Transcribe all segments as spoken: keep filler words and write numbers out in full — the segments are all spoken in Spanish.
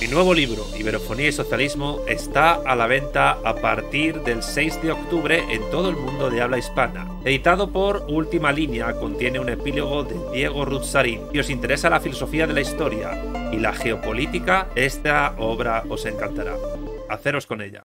Mi nuevo libro, Iberofonía y Socialismo, está a la venta a partir del seis de octubre en todo el mundo de habla hispana. Editado por Última Línea, contiene un epílogo de Diego Ruzarín. Si os interesa la filosofía de la historia y la geopolítica, esta obra os encantará. Haceros con ella.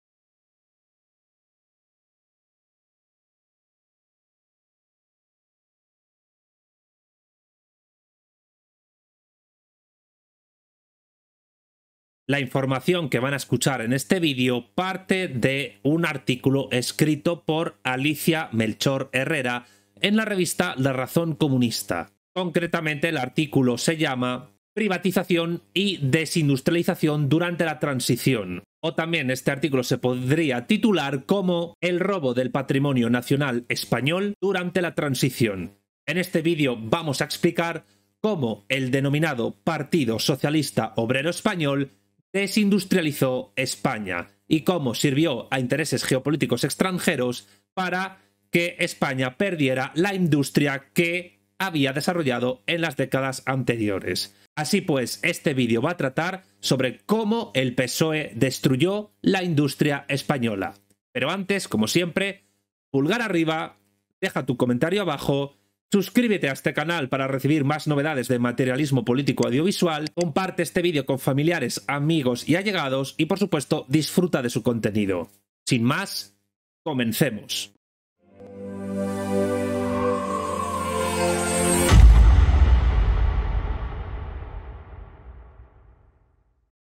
La información que van a escuchar en este vídeo parte de un artículo escrito por Alicia Melchor Herrera en la revista La Razón Comunista. Concretamente, el artículo se llama Privatización y Desindustrialización durante la Transición. O también este artículo se podría titular como El robo del patrimonio nacional español durante la Transición. En este vídeo vamos a explicar cómo el denominado Partido Socialista Obrero Español desindustrializó España y cómo sirvió a intereses geopolíticos extranjeros para que España perdiera la industria que había desarrollado en las décadas anteriores. Así pues, este vídeo va a tratar sobre cómo el P S O E destruyó la industria española. Pero antes, como siempre, pulgar arriba, deja tu comentario abajo, suscríbete a este canal para recibir más novedades de materialismo político audiovisual, comparte este vídeo con familiares, amigos y allegados y, por supuesto, disfruta de su contenido. Sin más, comencemos.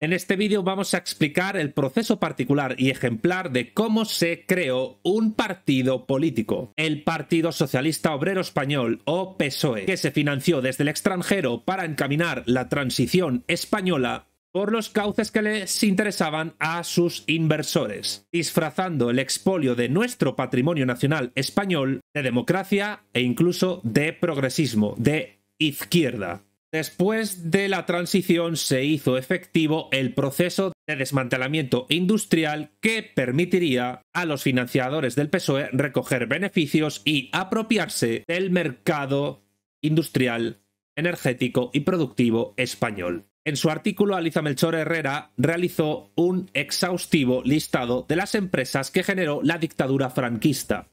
En este vídeo vamos a explicar el proceso particular y ejemplar de cómo se creó un partido político, el Partido Socialista Obrero Español o P S O E, que se financió desde el extranjero para encaminar la transición española por los cauces que les interesaban a sus inversores, disfrazando el expolio de nuestro patrimonio nacional español de democracia e incluso de progresismo, de izquierda. Después de la transición se hizo efectivo el proceso de desmantelamiento industrial que permitiría a los financiadores del P S O E recoger beneficios y apropiarse del mercado industrial, energético y productivo español. En su artículo, Alicia Melchor Herrera realizó un exhaustivo listado de las empresas que generó la dictadura franquista.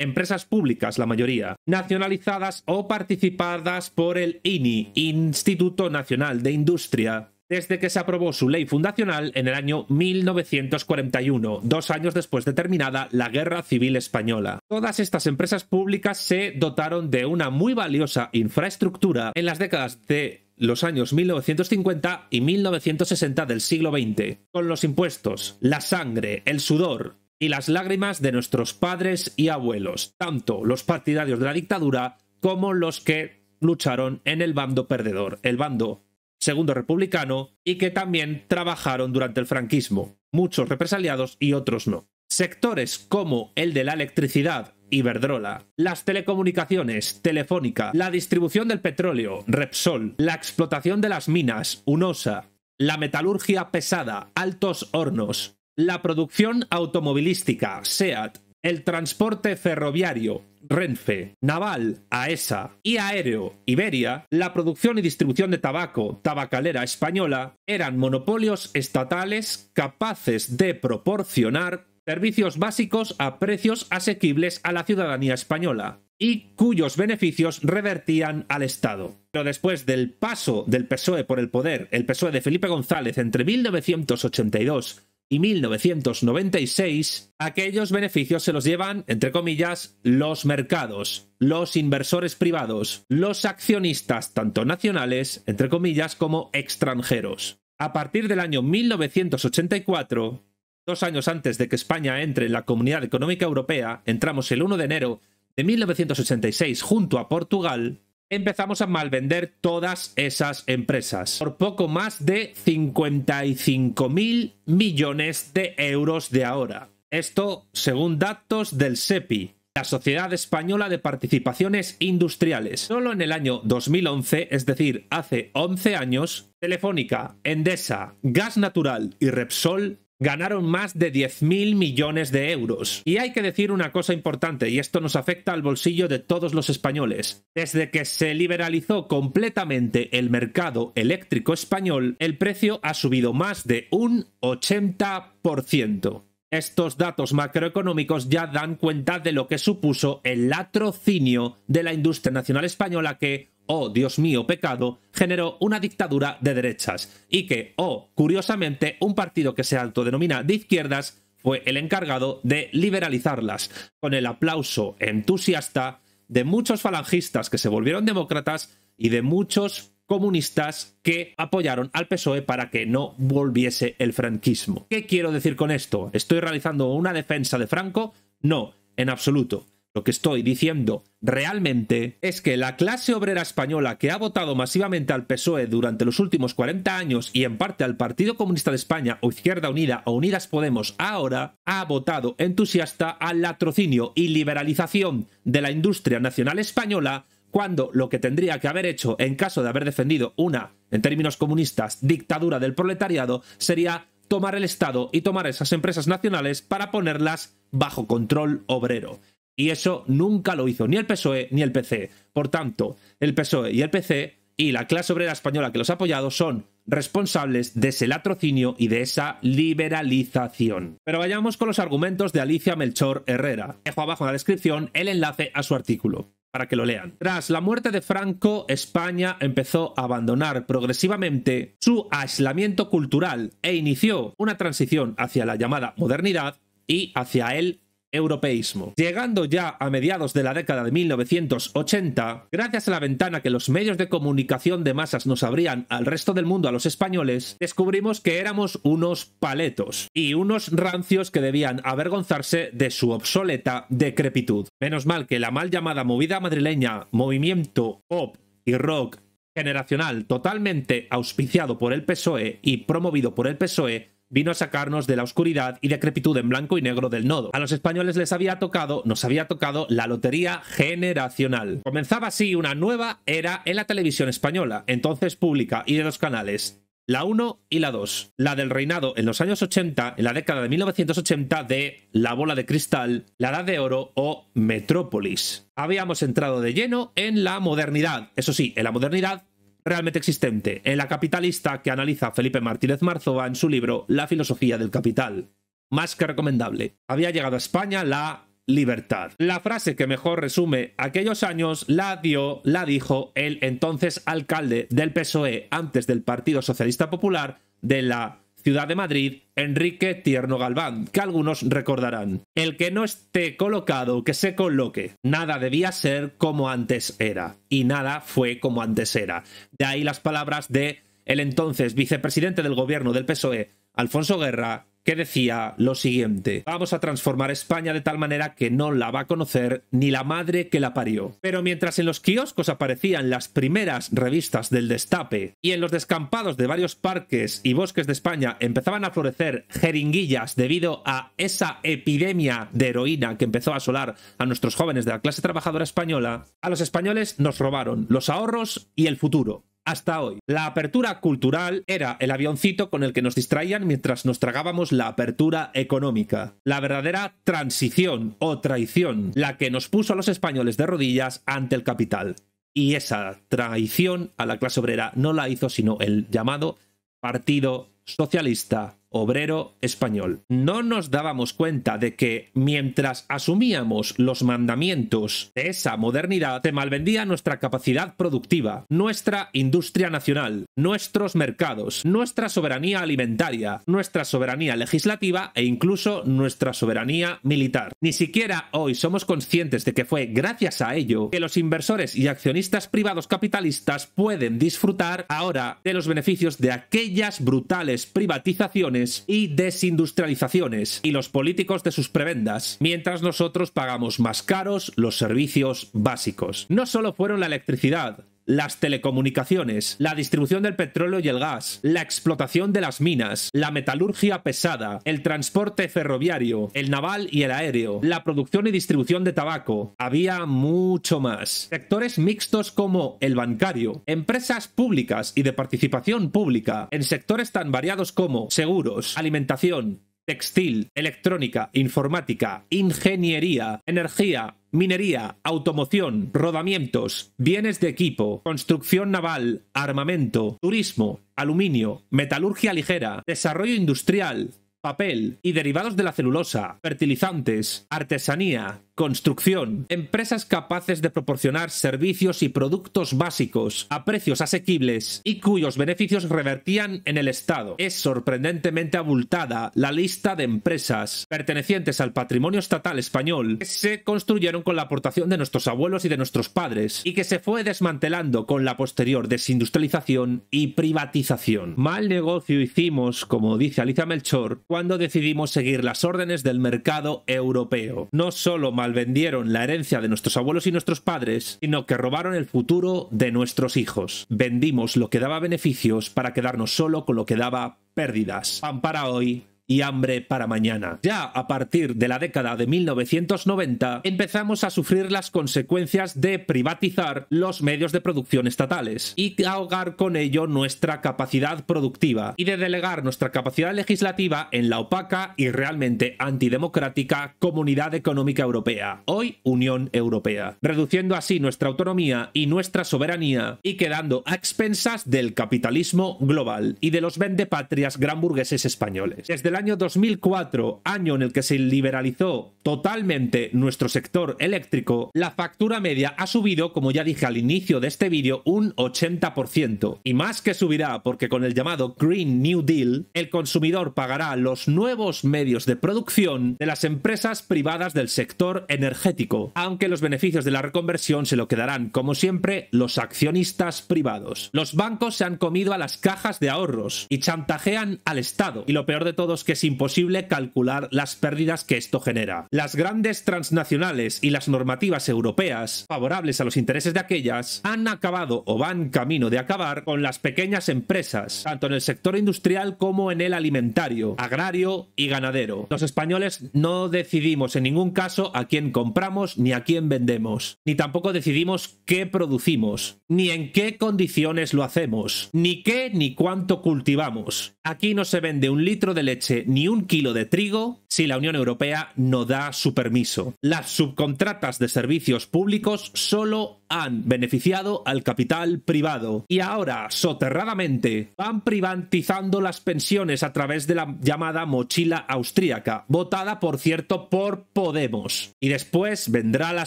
Empresas públicas, la mayoría, nacionalizadas o participadas por el I N I, Instituto Nacional de Industria, desde que se aprobó su ley fundacional en el año mil novecientos cuarenta y uno, dos años después de terminada la Guerra Civil Española. Todas estas empresas públicas se dotaron de una muy valiosa infraestructura en las décadas de los años mil novecientos cincuenta y mil novecientos sesenta del siglo veinte, con los impuestos, la sangre, el sudor y las lágrimas de nuestros padres y abuelos, tanto los partidarios de la dictadura como los que lucharon en el bando perdedor, el bando segundo republicano, y que también trabajaron durante el franquismo, muchos represaliados y otros no. Sectores como el de la electricidad, Iberdrola, las telecomunicaciones, Telefónica, la distribución del petróleo, Repsol, la explotación de las minas, Unosa, la metalurgia pesada, Altos Hornos, la producción automovilística, SEAT, el transporte ferroviario, Renfe, naval, AESA, y aéreo, Iberia, la producción y distribución de tabaco, Tabacalera Española, eran monopolios estatales capaces de proporcionar servicios básicos a precios asequibles a la ciudadanía española y cuyos beneficios revertían al Estado. Pero después del paso del P S O E por el poder, el P S O E de Felipe González entre mil novecientos ochenta y dos y mil novecientos noventa y seis, aquellos beneficios se los llevan, entre comillas, los mercados, los inversores privados, los accionistas, tanto nacionales, entre comillas, como extranjeros. A partir del año mil novecientos ochenta y cuatro, dos años antes de que España entre en la Comunidad Económica Europea, entramos el uno de enero de mil novecientos ochenta y seis junto a Portugal, empezamos a malvender todas esas empresas por poco más de cincuenta y cinco mil millones de euros de ahora. Esto según datos del SEPI, la Sociedad Española de Participaciones Industriales. Solo en el año dos mil once, es decir, hace once años, Telefónica, Endesa, Gas Natural y Repsol ganaron más de diez mil millones de euros. Y hay que decir una cosa importante, y esto nos afecta al bolsillo de todos los españoles. Desde que se liberalizó completamente el mercado eléctrico español, el precio ha subido más de un ochenta por ciento. Estos datos macroeconómicos ya dan cuenta de lo que supuso el latrocinio de la industria nacional española que, oh Dios mío, pecado, generó una dictadura de derechas y que, oh, curiosamente, un partido que se autodenomina de izquierdas fue el encargado de liberalizarlas, con el aplauso entusiasta de muchos falangistas que se volvieron demócratas y de muchos comunistas que apoyaron al P S O E para que no volviese el franquismo. ¿Qué quiero decir con esto? ¿Estoy realizando una defensa de Franco? No, en absoluto. Lo que estoy diciendo realmente es que la clase obrera española que ha votado masivamente al P S O E durante los últimos cuarenta años y en parte al Partido Comunista de España o Izquierda Unida o Unidas Podemos ahora, ha votado entusiasta al latrocinio y liberalización de la industria nacional española, cuando lo que tendría que haber hecho en caso de haber defendido una, en términos comunistas, dictadura del proletariado, sería tomar el Estado y tomar esas empresas nacionales para ponerlas bajo control obrero. Y eso nunca lo hizo ni el P S O E ni el P C. Por tanto, el P S O E y el P C y la clase obrera española que los ha apoyado son responsables de ese latrocinio y de esa liberalización. Pero vayamos con los argumentos de Alicia Melchor Herrera. Dejo abajo en la descripción el enlace a su artículo para que lo lean. Tras la muerte de Franco, España empezó a abandonar progresivamente su aislamiento cultural e inició una transición hacia la llamada modernidad y hacia el europeísmo. Llegando ya a mediados de la década de mil novecientos ochenta, gracias a la ventana que los medios de comunicación de masas nos abrían al resto del mundo, a los españoles, descubrimos que éramos unos paletos y unos rancios que debían avergonzarse de su obsoleta decrepitud. Menos mal que la mal llamada movida madrileña, movimiento pop y rock generacional totalmente auspiciado por el P S O E y promovido por el P S O E, vino a sacarnos de la oscuridad y decrepitud en blanco y negro del nodo. A los españoles les había tocado, nos había tocado la lotería generacional. Comenzaba así una nueva era en la televisión española, entonces pública y de dos canales, la uno y la dos. La del reinado en los años ochenta, en la década de mil novecientos ochenta, de La Bola de Cristal, La Edad de Oro o Metrópolis. Habíamos entrado de lleno en la modernidad, eso sí, en la modernidad realmente existente, en la capitalista que analiza Felipe Martínez Marzoa en su libro La filosofía del capital. Más que recomendable. Había llegado a España la libertad. La frase que mejor resume aquellos años la dio, la dijo el entonces alcalde del P S O E, antes del Partido Socialista Popular, de la ciudad de Madrid, Enrique Tierno Galván, que algunos recordarán. El que no esté colocado, que se coloque. Nada debía ser como antes era. Y nada fue como antes era. De ahí las palabras de el entonces vicepresidente del gobierno del P S O E, Alfonso Guerra, que decía lo siguiente: vamos a transformar España de tal manera que no la va a conocer ni la madre que la parió. Pero mientras en los kioscos aparecían las primeras revistas del destape y en los descampados de varios parques y bosques de España empezaban a florecer jeringuillas debido a esa epidemia de heroína que empezó a asolar a nuestros jóvenes de la clase trabajadora española, a los españoles nos robaron los ahorros y el futuro. Hasta hoy. La apertura cultural era el avioncito con el que nos distraían mientras nos tragábamos la apertura económica. La verdadera transición o traición, la que nos puso a los españoles de rodillas ante el capital. Y esa traición a la clase obrera no la hizo sino el llamado Partido Socialista Obrero Español. No nos dábamos cuenta de que mientras asumíamos los mandamientos de esa modernidad, se malvendía nuestra capacidad productiva, nuestra industria nacional, nuestros mercados, nuestra soberanía alimentaria, nuestra soberanía legislativa e incluso nuestra soberanía militar. Ni siquiera hoy somos conscientes de que fue gracias a ello que los inversores y accionistas privados capitalistas pueden disfrutar ahora de los beneficios de aquellas brutales privatizaciones y desindustrializaciones y los políticos de sus prebendas, mientras nosotros pagamos más caros los servicios básicos. No solo fueron la electricidad, las telecomunicaciones, la distribución del petróleo y el gas, la explotación de las minas, la metalurgia pesada, el transporte ferroviario, el naval y el aéreo, la producción y distribución de tabaco. Había mucho más. Sectores mixtos como el bancario, empresas públicas y de participación pública, en sectores tan variados como seguros, alimentación, textil, electrónica, informática, ingeniería, energía, minería, automoción, rodamientos, bienes de equipo, construcción naval, armamento, turismo, aluminio, metalurgia ligera, desarrollo industrial, papel y derivados de la celulosa, fertilizantes, artesanía, construcción, empresas capaces de proporcionar servicios y productos básicos a precios asequibles y cuyos beneficios revertían en el Estado. Es sorprendentemente abultada la lista de empresas pertenecientes al patrimonio estatal español que se construyeron con la aportación de nuestros abuelos y de nuestros padres y que se fue desmantelando con la posterior desindustrialización y privatización. Mal negocio hicimos, como dice Alicia Melchor, cuando decidimos seguir las órdenes del mercado europeo. No solo mal vendieron la herencia de nuestros abuelos y nuestros padres, sino que robaron el futuro de nuestros hijos. Vendimos lo que daba beneficios para quedarnos solo con lo que daba pérdidas. Pan para hoy y hambre para mañana. Ya a partir de la década de mil novecientos noventa empezamos a sufrir las consecuencias de privatizar los medios de producción estatales y ahogar con ello nuestra capacidad productiva y de delegar nuestra capacidad legislativa en la opaca y realmente antidemocrática Comunidad Económica Europea, hoy Unión Europea, reduciendo así nuestra autonomía y nuestra soberanía y quedando a expensas del capitalismo global y de los vendepatrias granburgueses españoles. Desde la año dos mil cuatro, año en el que se liberalizó totalmente nuestro sector eléctrico, la factura media ha subido, como ya dije al inicio de este vídeo, un ochenta por ciento. Y más que subirá, porque con el llamado Green New Deal, el consumidor pagará los nuevos medios de producción de las empresas privadas del sector energético, aunque los beneficios de la reconversión se lo quedarán, como siempre, los accionistas privados. Los bancos se han comido a las cajas de ahorros y chantajean al Estado. Y lo peor de todo es que es imposible calcular las pérdidas que esto genera. Las grandes transnacionales y las normativas europeas, favorables a los intereses de aquellas, han acabado o van camino de acabar con las pequeñas empresas, tanto en el sector industrial como en el alimentario, agrario y ganadero. Los españoles no decidimos en ningún caso a quién compramos ni a quién vendemos, ni tampoco decidimos qué producimos, ni en qué condiciones lo hacemos, ni qué ni cuánto cultivamos. Aquí no se vende un litro de leche ni un kilo de trigo si la Unión Europea no da su permiso. Las subcontratas de servicios públicos solo han beneficiado al capital privado y ahora, soterradamente, van privatizando las pensiones a través de la llamada mochila austríaca, votada, por cierto, por Podemos. Y después vendrá la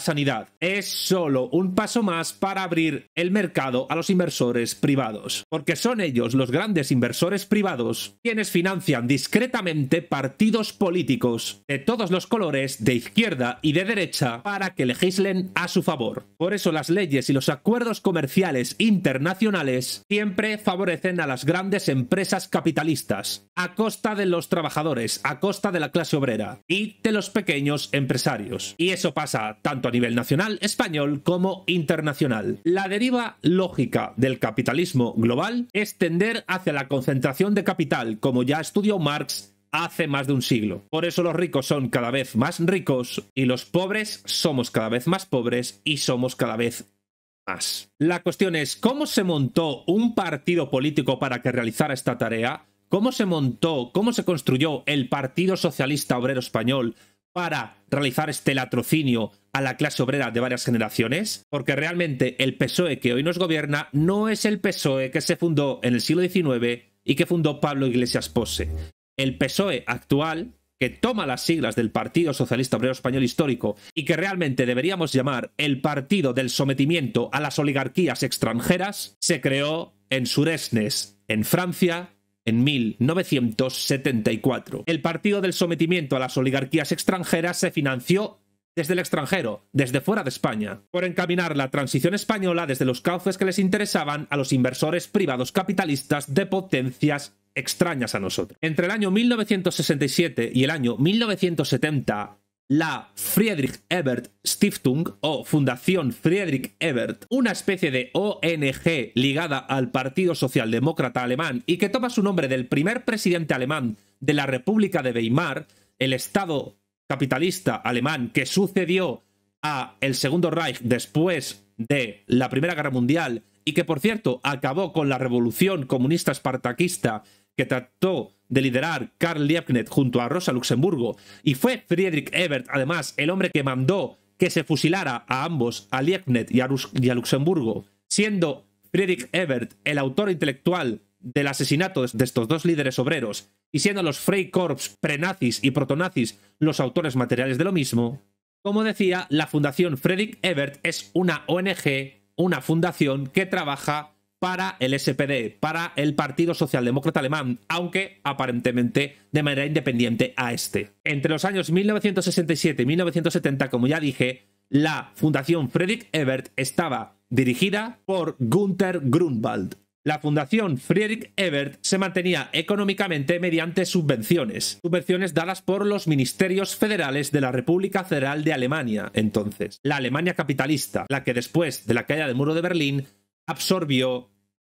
sanidad. Es solo un paso más para abrir el mercado a los inversores privados, porque son ellos, los grandes inversores privados, quienes financian discretamente partidos políticos de todos los colores, de izquierda y de derecha, para que legislen a su favor. Por eso las leyes y los acuerdos comerciales internacionales siempre favorecen a las grandes empresas capitalistas, a costa de los trabajadores, a costa de la clase obrera y de los pequeños empresarios. Y eso pasa tanto a nivel nacional español como internacional. La deriva lógica del capitalismo global es tender hacia la concentración de capital, como ya estudió Marx hace más de un siglo. Por eso los ricos son cada vez más ricos y los pobres somos cada vez más pobres y somos cada vez más. La cuestión es, ¿cómo se montó un partido político para que realizara esta tarea? ¿Cómo se montó, cómo se construyó el Partido Socialista Obrero Español para realizar este latrocinio a la clase obrera de varias generaciones? Porque realmente el P S O E que hoy nos gobierna no es el P S O E que se fundó en el siglo diecinueve y que fundó Pablo Iglesias Pose. El P S O E actual, que toma las siglas del Partido Socialista Obrero Español Histórico y que realmente deberíamos llamar el Partido del Sometimiento a las Oligarquías Extranjeras, se creó en Suresnes, en Francia, en mil novecientos setenta y cuatro. El Partido del Sometimiento a las Oligarquías Extranjeras se financió desde el extranjero, desde fuera de España, por encaminar la transición española desde los cauces que les interesaban a los inversores privados capitalistas de potencias extrañas a nosotros. Entre el año mil novecientos sesenta y siete y el año mil novecientos setenta, la Friedrich Ebert Stiftung o Fundación Friedrich Ebert, una especie de O N G ligada al Partido Socialdemócrata Alemán y que toma su nombre del primer presidente alemán de la República de Weimar, el Estado capitalista alemán que sucedió a el Segundo Reich después de la Primera Guerra Mundial y que, por cierto, acabó con la revolución comunista espartaquista que trató de liderar Karl Liebknecht junto a Rosa Luxemburgo, y fue Friedrich Ebert, además, el hombre que mandó que se fusilara a ambos, a Liebknecht y a, y a Luxemburgo, siendo Friedrich Ebert el autor intelectual del asesinato de estos dos líderes obreros, y siendo los Freikorps prenazis y protonazis los autores materiales de lo mismo. Como decía, la Fundación Friedrich Ebert es una O N G, una fundación que trabaja para el S P D, para el Partido Socialdemócrata Alemán, aunque aparentemente de manera independiente a este. Entre los años mil novecientos sesenta y siete y mil novecientos setenta, como ya dije, la Fundación Friedrich Ebert estaba dirigida por Günter Grunwald. La Fundación Friedrich Ebert se mantenía económicamente mediante subvenciones, subvenciones dadas por los ministerios federales de la República Federal de Alemania, entonces, la Alemania capitalista, la que después de la caída del Muro de Berlín absorbió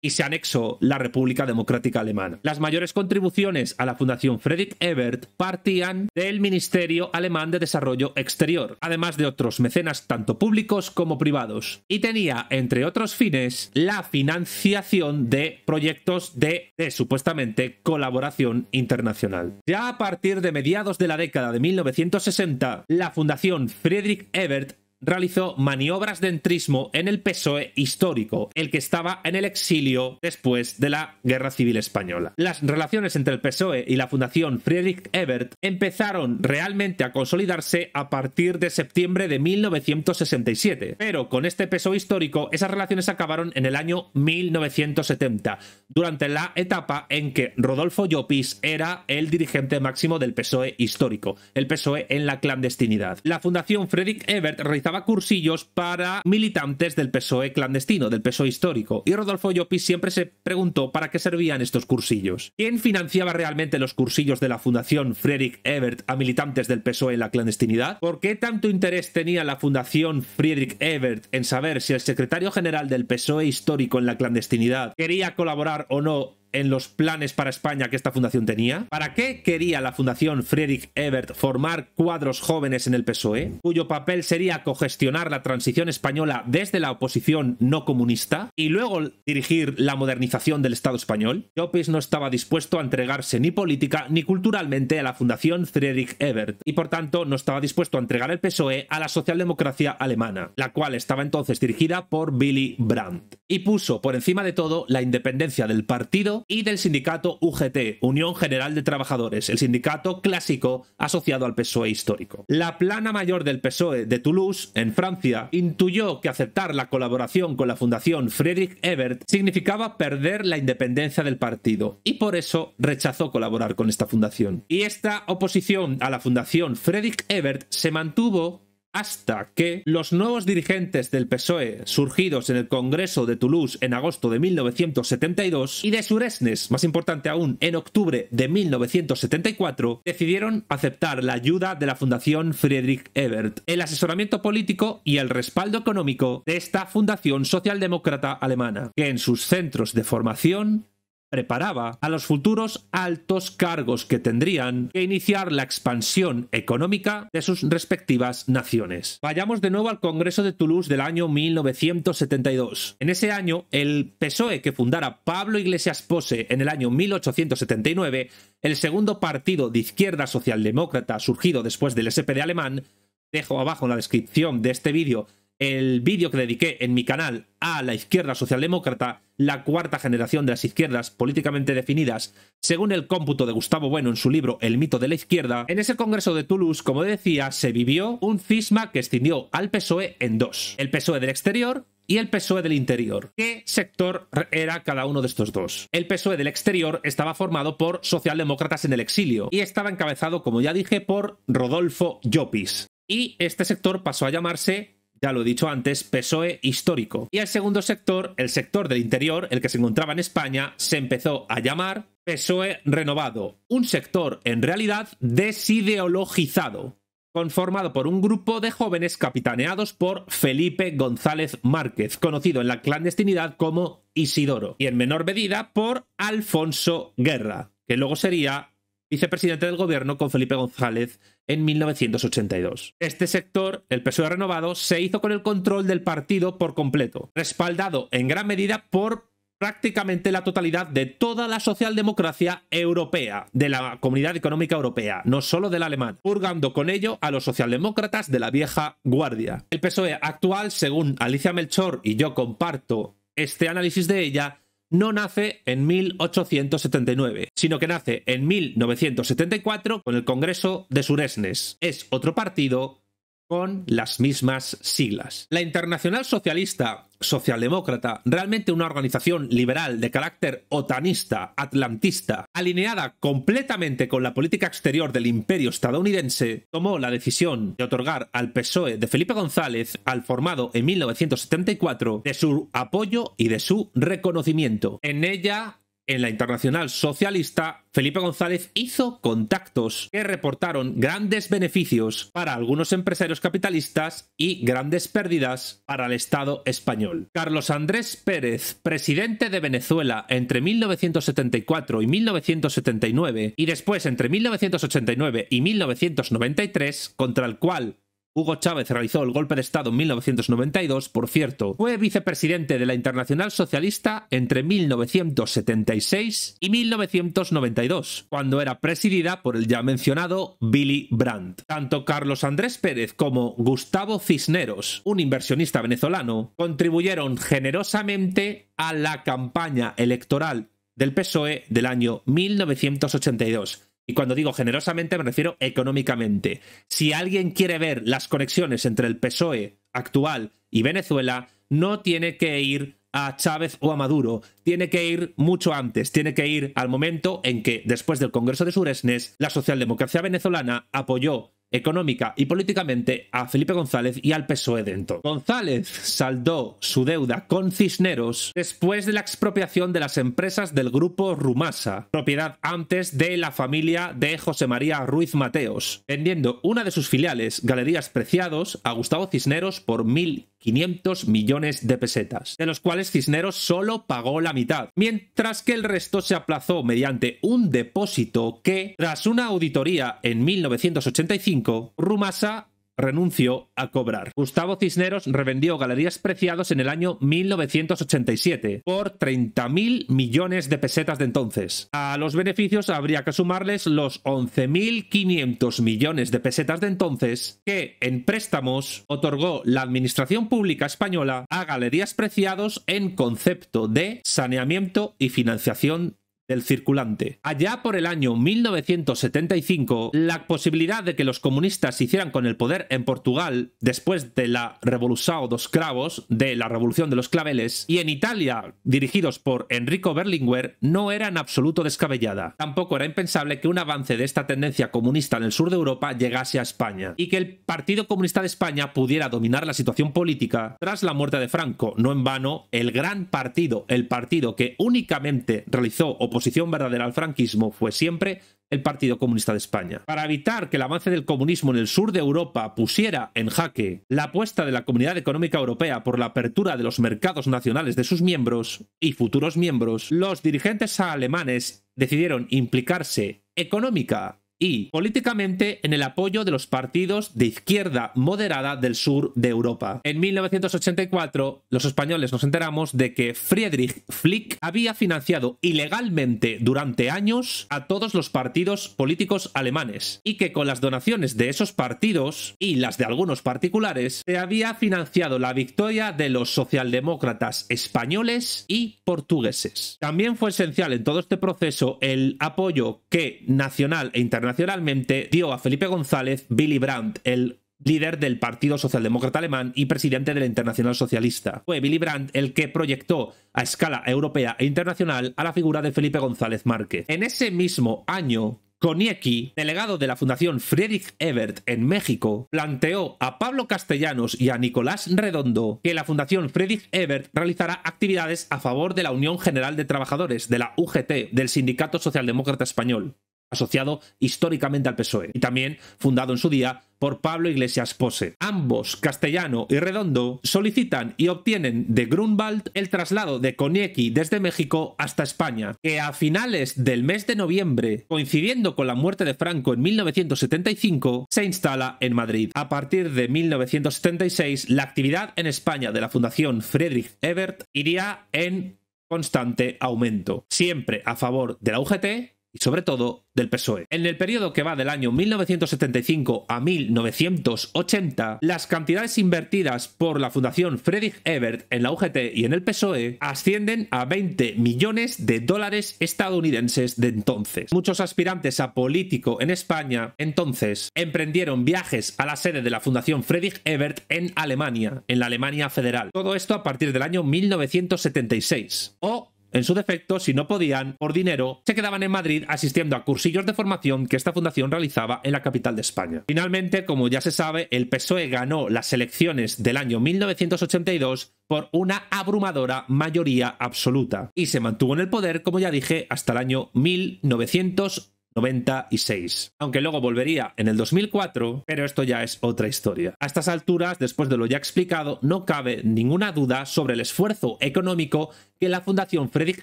y se anexó la República Democrática Alemana. Las mayores contribuciones a la Fundación Friedrich Ebert partían del Ministerio Alemán de Desarrollo Exterior, además de otros mecenas tanto públicos como privados, y tenía, entre otros fines, la financiación de proyectos de, de supuestamente colaboración internacional. Ya a partir de mediados de la década de mil novecientos sesenta, la Fundación Friedrich Ebert realizó maniobras de entrismo en el P S O E histórico, el que estaba en el exilio después de la Guerra Civil Española. Las relaciones entre el P S O E y la Fundación Friedrich Ebert empezaron realmente a consolidarse a partir de septiembre de mil novecientos sesenta y siete, pero con este P S O E histórico esas relaciones acabaron en el año mil novecientos setenta, durante la etapa en que Rodolfo Llopis era el dirigente máximo del P S O E histórico, el P S O E en la clandestinidad. La Fundación Friedrich Ebert realizaba cursillos para militantes del P S O E clandestino, del P S O E histórico, y Rodolfo Llopis siempre se preguntó para qué servían estos cursillos. ¿Quién financiaba realmente los cursillos de la Fundación Friedrich Ebert a militantes del P S O E en la clandestinidad? ¿Por qué tanto interés tenía la Fundación Friedrich Ebert en saber si el secretario general del P S O E histórico en la clandestinidad quería colaborar o no en los planes para España que esta fundación tenía? ¿Para qué quería la Fundación Friedrich Ebert formar cuadros jóvenes en el P S O E, cuyo papel sería cogestionar la transición española desde la oposición no comunista y luego dirigir la modernización del Estado español? Llopis no estaba dispuesto a entregarse ni política ni culturalmente a la Fundación Friedrich Ebert, y por tanto no estaba dispuesto a entregar el P S O E a la socialdemocracia alemana, la cual estaba entonces dirigida por Willy Brandt, y puso por encima de todo la independencia del partido y del sindicato U G T, Unión General de Trabajadores, el sindicato clásico asociado al P S O E histórico. La plana mayor del P S O E de Toulouse, en Francia, intuyó que aceptar la colaboración con la Fundación Friedrich Ebert significaba perder la independencia del partido, y por eso rechazó colaborar con esta fundación. Y esta oposición a la Fundación Friedrich Ebert se mantuvo hasta que los nuevos dirigentes del P S O E, surgidos en el Congreso de Toulouse en agosto de mil novecientos setenta y dos y de Suresnes, más importante aún, en octubre de mil novecientos setenta y cuatro, decidieron aceptar la ayuda de la Fundación Friedrich Ebert, el asesoramiento político y el respaldo económico de esta fundación socialdemócrata alemana, que en sus centros de formación preparaba a los futuros altos cargos que tendrían que iniciar la expansión económica de sus respectivas naciones. Vayamos de nuevo al Congreso de Toulouse del año mil novecientos setenta y dos. En ese año, el P S O E que fundara Pablo Iglesias Pose en el año mil ochocientos setenta y nueve, el segundo partido de izquierda socialdemócrata surgido después del S P D alemán, dejo abajo en la descripción de este vídeo el vídeo que dediqué en mi canal a la izquierda socialdemócrata, la cuarta generación de las izquierdas políticamente definidas, según el cómputo de Gustavo Bueno en su libro El mito de la izquierda. En ese congreso de Toulouse, como decía, se vivió un cisma que escindió al P S O E en dos: el P S O E del exterior y el P S O E del interior. ¿Qué sector era cada uno de estos dos? El P S O E del exterior estaba formado por socialdemócratas en el exilio y estaba encabezado, como ya dije, por Rodolfo Llopis. Y este sector pasó a llamarse, ya lo he dicho antes, P S O E histórico. Y el segundo sector, el sector del interior, el que se encontraba en España, se empezó a llamar P S O E renovado, un sector en realidad desideologizado, conformado por un grupo de jóvenes capitaneados por Felipe González Márquez, conocido en la clandestinidad como Isidoro, y en menor medida por Alfonso Guerra, que luego sería vicepresidente del gobierno con Felipe González en mil novecientos ochenta y dos. Este sector, el P S O E renovado, se hizo con el control del partido por completo, respaldado en gran medida por prácticamente la totalidad de toda la socialdemocracia europea, de la Comunidad Económica Europea, no solo de la alemana, purgando con ello a los socialdemócratas de la vieja guardia. El P S O E actual, según Alicia Melchor, y yo comparto este análisis de ella, no nace en mil ochocientos setenta y nueve, sino que nace en mil novecientos setenta y cuatro con el Congreso de Suresnes. Es otro partido con las mismas siglas. La Internacional Socialista, socialdemócrata, realmente una organización liberal de carácter otanista, atlantista, alineada completamente con la política exterior del imperio estadounidense, tomó la decisión de otorgar al P S O E de Felipe González, al formado en mil novecientos setenta y cuatro, de su apoyo y de su reconocimiento. En ella, en la Internacional Socialista, Felipe González hizo contactos que reportaron grandes beneficios para algunos empresarios capitalistas y grandes pérdidas para el Estado español. Carlos Andrés Pérez, presidente de Venezuela entre mil novecientos setenta y cuatro y mil novecientos setenta y nueve, y después entre mil novecientos ochenta y nueve y mil novecientos noventa y tres, contra el cual Hugo Chávez realizó el golpe de Estado en mil novecientos noventa y dos, por cierto, fue vicepresidente de la Internacional Socialista entre mil novecientos setenta y seis y mil novecientos noventa y dos, cuando era presidida por el ya mencionado Willy Brandt. Tanto Carlos Andrés Pérez como Gustavo Cisneros, un inversionista venezolano, contribuyeron generosamente a la campaña electoral del P S O E del año mil novecientos ochenta y dos. Y cuando digo generosamente me refiero económicamente. Si alguien quiere ver las conexiones entre el P S O E actual y Venezuela, no tiene que ir a Chávez o a Maduro, tiene que ir mucho antes, tiene que ir al momento en que, después del Congreso de Suresnes, la socialdemocracia venezolana apoyó económica y políticamente a Felipe González y al P S O E dentro. González saldó su deuda con Cisneros después de la expropiación de las empresas del grupo Rumasa, propiedad antes de la familia de José María Ruiz Mateos, vendiendo una de sus filiales, Galerías Preciados, a Gustavo Cisneros por mil quinientos millones de pesetas, de los cuales Cisneros solo pagó la mitad, mientras que el resto se aplazó mediante un depósito que, tras una auditoría en mil novecientos ochenta y cinco, Rumasa renunció a cobrar. Gustavo Cisneros revendió Galerías Preciados en el año mil novecientos ochenta y siete por treinta mil millones de pesetas de entonces. A los beneficios habría que sumarles los once mil quinientos millones de pesetas de entonces que en préstamos otorgó la Administración Pública Española a Galerías Preciados en concepto de saneamiento y financiación del circulante. Allá por el año mil novecientos setenta y cinco, la posibilidad de que los comunistas se hicieran con el poder en Portugal después de la Revolução dos Cravos, de la Revolución de los Claveles, y en Italia, dirigidos por Enrico Berlinguer, no era en absoluto descabellada. Tampoco era impensable que un avance de esta tendencia comunista en el sur de Europa llegase a España, y que el Partido Comunista de España pudiera dominar la situación política tras la muerte de Franco. No en vano, el gran partido, el partido que únicamente realizó oposición oposición verdadera al franquismo, fue siempre el Partido Comunista de España. Para evitar que el avance del comunismo en el sur de Europa pusiera en jaque la apuesta de la Comunidad Económica Europea por la apertura de los mercados nacionales de sus miembros y futuros miembros, los dirigentes alemanes decidieron implicarse económica y políticamente en el apoyo de los partidos de izquierda moderada del sur de Europa. En mil novecientos ochenta y cuatro, los españoles nos enteramos de que Friedrich Flick había financiado ilegalmente durante años a todos los partidos políticos alemanes y que con las donaciones de esos partidos y las de algunos particulares se había financiado la victoria de los socialdemócratas españoles y portugueses. También fue esencial en todo este proceso el apoyo que nacional e internacional Internacionalmente dio a Felipe González Willy Brandt, el líder del Partido Socialdemócrata Alemán y presidente de la Internacional Socialista. Fue Willy Brandt el que proyectó a escala europea e internacional a la figura de Felipe González Márquez. En ese mismo año, Koniecki, delegado de la Fundación Friedrich Ebert en México, planteó a Pablo Castellanos y a Nicolás Redondo que la Fundación Friedrich Ebert realizará actividades a favor de la Unión General de Trabajadores, de la U G T, del Sindicato Socialdemócrata Español, asociado históricamente al P S O E y también fundado en su día por Pablo Iglesias Pose. Ambos, Castellano y Redondo, solicitan y obtienen de Grunwald el traslado de Koniecki desde México hasta España, que a finales del mes de noviembre, coincidiendo con la muerte de Franco en mil novecientos setenta y cinco, se instala en Madrid. A partir de mil novecientos setenta y seis, la actividad en España de la Fundación Friedrich Ebert iría en constante aumento, siempre a favor de la U G T y sobre todo del P S O E. En el periodo que va del año mil novecientos setenta y cinco a mil novecientos ochenta, las cantidades invertidas por la Fundación Friedrich Ebert en la U G T y en el P S O E ascienden a veinte millones de dólares estadounidenses de entonces. Muchos aspirantes a político en España entonces emprendieron viajes a la sede de la Fundación Friedrich Ebert en Alemania, en la Alemania Federal. Todo esto a partir del año mil novecientos setenta y seis. O en su defecto, si no podían, por dinero, se quedaban en Madrid asistiendo a cursillos de formación que esta fundación realizaba en la capital de España. Finalmente, como ya se sabe, el P S O E ganó las elecciones del año mil novecientos ochenta y dos por una abrumadora mayoría absoluta y se mantuvo en el poder, como ya dije, hasta el año mil novecientos noventa y seis. Aunque luego volvería en el dos mil cuatro, pero esto ya es otra historia. A estas alturas, después de lo ya explicado, no cabe ninguna duda sobre el esfuerzo económico que la Fundación Friedrich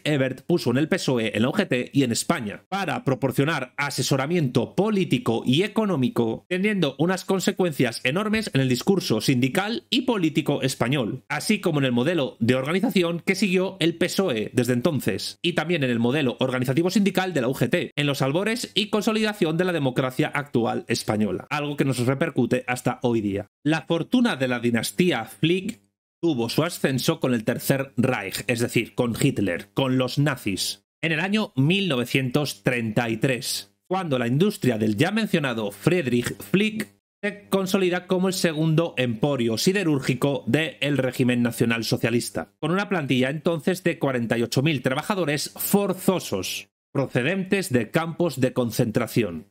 Ebert puso en el P S O E, en la U G T y en España, para proporcionar asesoramiento político y económico, teniendo unas consecuencias enormes en el discurso sindical y político español, así como en el modelo de organización que siguió el P S O E desde entonces, y también en el modelo organizativo sindical de la U G T, en los albores y consolidación de la democracia actual española, algo que nos repercute hasta hoy día. La fortuna de la dinastía Flick tuvo su ascenso con el Tercer Reich, es decir, con Hitler, con los nazis, en el año mil novecientos treinta y tres, cuando la industria del ya mencionado Friedrich Flick se consolida como el segundo emporio siderúrgico del régimen nacional socialista, con una plantilla entonces de cuarenta y ocho mil trabajadores forzosos, procedentes de campos de concentración.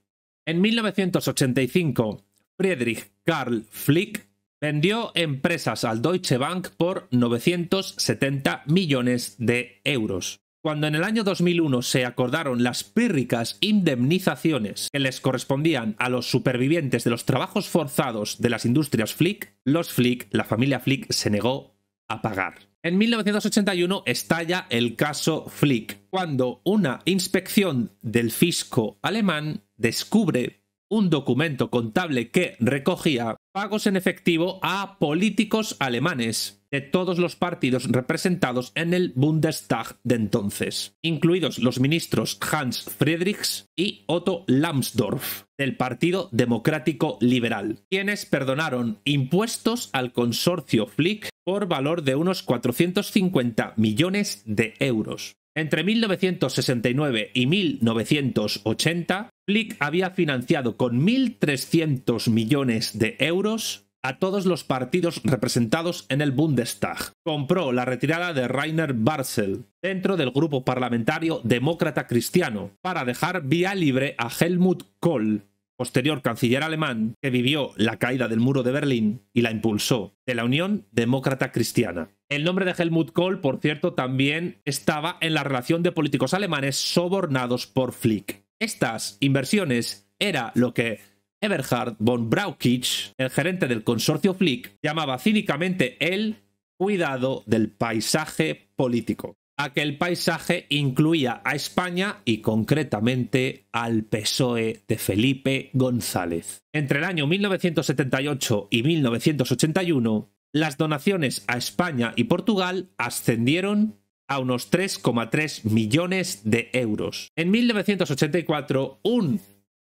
En mil novecientos ochenta y cinco, Friedrich Karl Flick vendió empresas al Deutsche Bank por novecientos setenta millones de euros. Cuando en el año dos mil uno se acordaron las pírricas indemnizaciones que les correspondían a los supervivientes de los trabajos forzados de las industrias Flick, los Flick, la familia Flick, se negó a pagar. En mil novecientos ochenta y uno estalla el caso Flick, cuando una inspección del fisco alemán descubre un documento contable que recogía pagos en efectivo a políticos alemanes de todos los partidos representados en el Bundestag de entonces, incluidos los ministros Hans Friedrichs y Otto Lambsdorff del Partido Democrático Liberal, quienes perdonaron impuestos al consorcio Flick por valor de unos cuatrocientos cincuenta millones de euros. Entre mil novecientos sesenta y nueve y mil novecientos ochenta, Flick había financiado con mil trescientos millones de euros a todos los partidos representados en el Bundestag. Compró la retirada de Rainer Barzel dentro del grupo parlamentario demócrata cristiano para dejar vía libre a Helmut Kohl, posterior canciller alemán que vivió la caída del muro de Berlín y la impulsó, de la Unión Demócrata Cristiana. El nombre de Helmut Kohl, por cierto, también estaba en la relación de políticos alemanes sobornados por Flick. Estas inversiones era lo que Eberhard von Braukitsch, el gerente del consorcio Flick, llamaba cínicamente el cuidado del paisaje político. Aquel paisaje incluía a España y concretamente al P S O E de Felipe González. Entre el año mil novecientos setenta y ocho y mil novecientos ochenta y uno, las donaciones a España y Portugal ascendieron a unos tres coma tres millones de euros. En mil novecientos ochenta y cuatro, un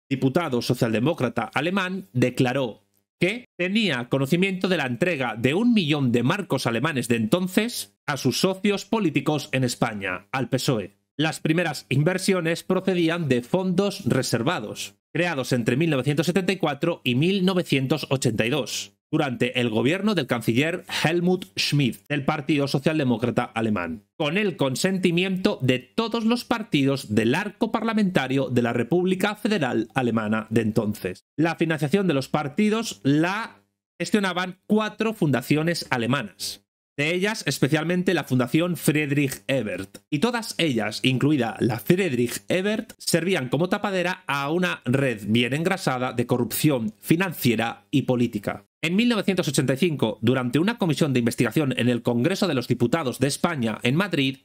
diputado socialdemócrata alemán declaró que tenía conocimiento de la entrega de un millón de marcos alemanes de entonces a sus socios políticos en España, al P S O E. Las primeras inversiones procedían de fondos reservados, creados entre mil novecientos setenta y cuatro y mil novecientos ochenta y dos, durante el gobierno del canciller Helmut Schmidt, del Partido Socialdemócrata Alemán, con el consentimiento de todos los partidos del arco parlamentario de la República Federal Alemana de entonces. La financiación de los partidos la gestionaban cuatro fundaciones alemanas, de ellas especialmente la Fundación Friedrich Ebert, y todas ellas, incluida la Friedrich Ebert, servían como tapadera a una red bien engrasada de corrupción financiera y política. En mil novecientos ochenta y cinco, durante una comisión de investigación en el Congreso de los Diputados de España en Madrid,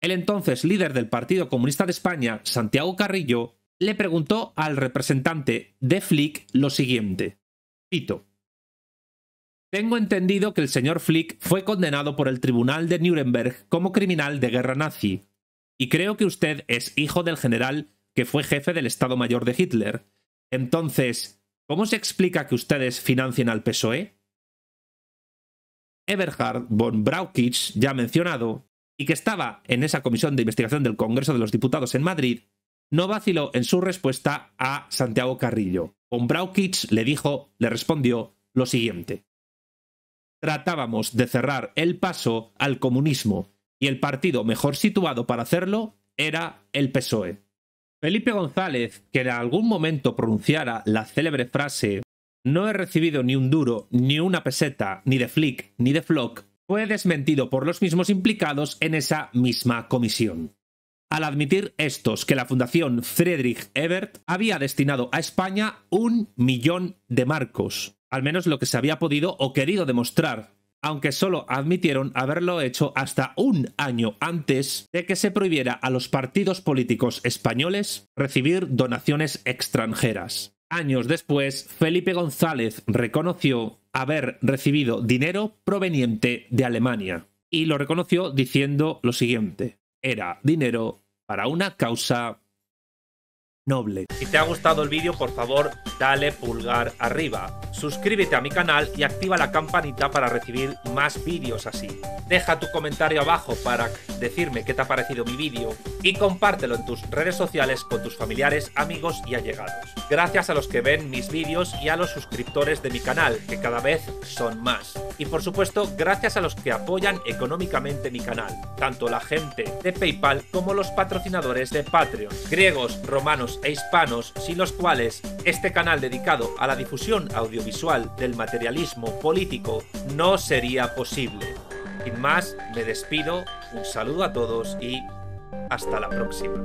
el entonces líder del Partido Comunista de España, Santiago Carrillo, le preguntó al representante de Flick lo siguiente, cito: Tengo entendido que el señor Flick fue condenado por el tribunal de Nuremberg como criminal de guerra nazi. Y creo que usted es hijo del general que fue jefe del Estado Mayor de Hitler. Entonces, ¿cómo se explica que ustedes financien al P S O E? Eberhard von Brauchitsch, ya mencionado, y que estaba en esa comisión de investigación del Congreso de los Diputados en Madrid, no vaciló en su respuesta a Santiago Carrillo. Von Brauchitsch le dijo, le respondió lo siguiente: tratábamos de cerrar el paso al comunismo y el partido mejor situado para hacerlo era el P S O E. Felipe González, que en algún momento pronunciara la célebre frase «No he recibido ni un duro, ni una peseta, ni de Flick, ni de Flock», fue desmentido por los mismos implicados en esa misma comisión, al admitir estos que la Fundación Friedrich Ebert había destinado a España un millón de marcos, al menos lo que se había podido o querido demostrar, aunque solo admitieron haberlo hecho hasta un año antes de que se prohibiera a los partidos políticos españoles recibir donaciones extranjeras. Años después, Felipe González reconoció haber recibido dinero proveniente de Alemania, y lo reconoció diciendo lo siguiente: era dinero para una causa noble. Si te ha gustado el vídeo, por favor, dale pulgar arriba, suscríbete a mi canal y activa la campanita para recibir más vídeos así. Deja tu comentario abajo para decirme qué te ha parecido mi vídeo y compártelo en tus redes sociales con tus familiares, amigos y allegados. Gracias a los que ven mis vídeos y a los suscriptores de mi canal, que cada vez son más. Y por supuesto, gracias a los que apoyan económicamente mi canal, tanto la gente de PayPal como los patrocinadores de Patreon, griegos, romanos e hispanos, sin los cuales este canal dedicado a la difusión audiovisual del materialismo político no sería posible. Sin más, me despido, un saludo a todos y hasta la próxima.